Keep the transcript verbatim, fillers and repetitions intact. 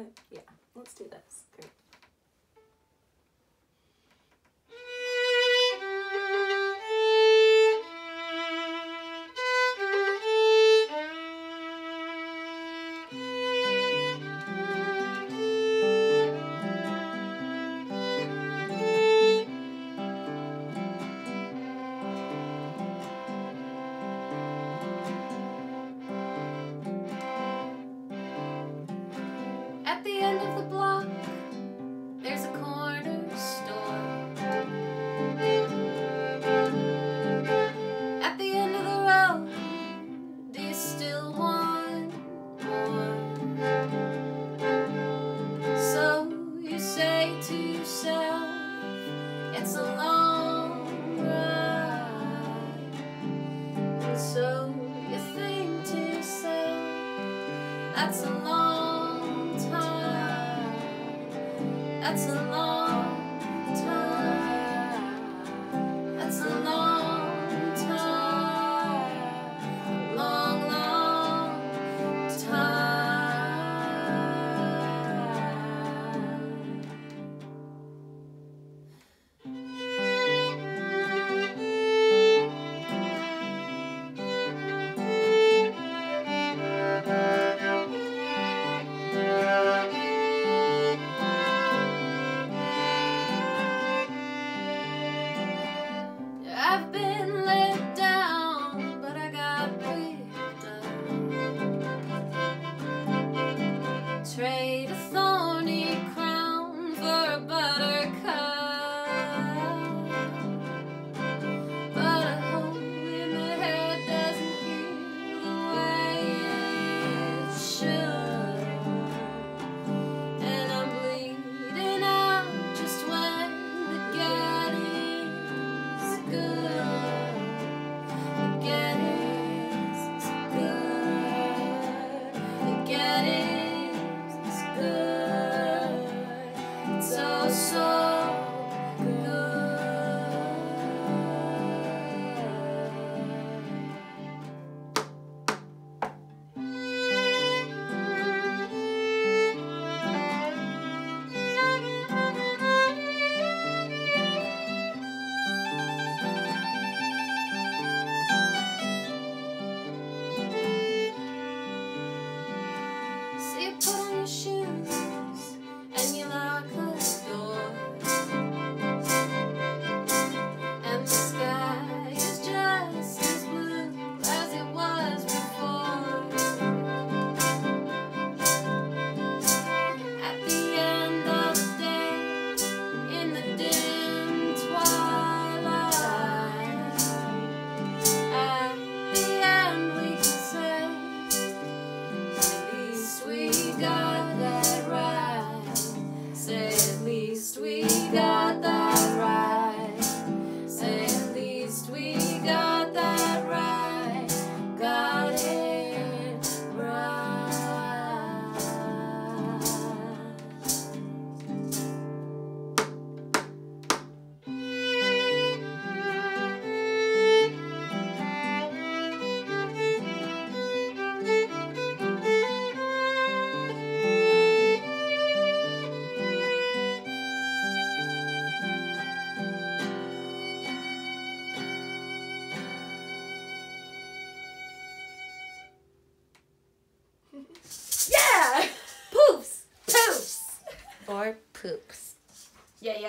it? Yeah, let's do this. Great. At the end of the block, there's a corner store. At the end of the road, do you still want more? So you say to yourself, it's a long ride. And so you think to yourself, that's a long That's a long time. That's a long time. Long, long time. I've been let down, but I got picked up. Trade a thorny crown for a buttercup. But a hole in the head doesn't heal the way it should. And I'm bleeding out just when the getting's good. Yeah! Poofs! Poofs! Or poops. Yeah, yeah.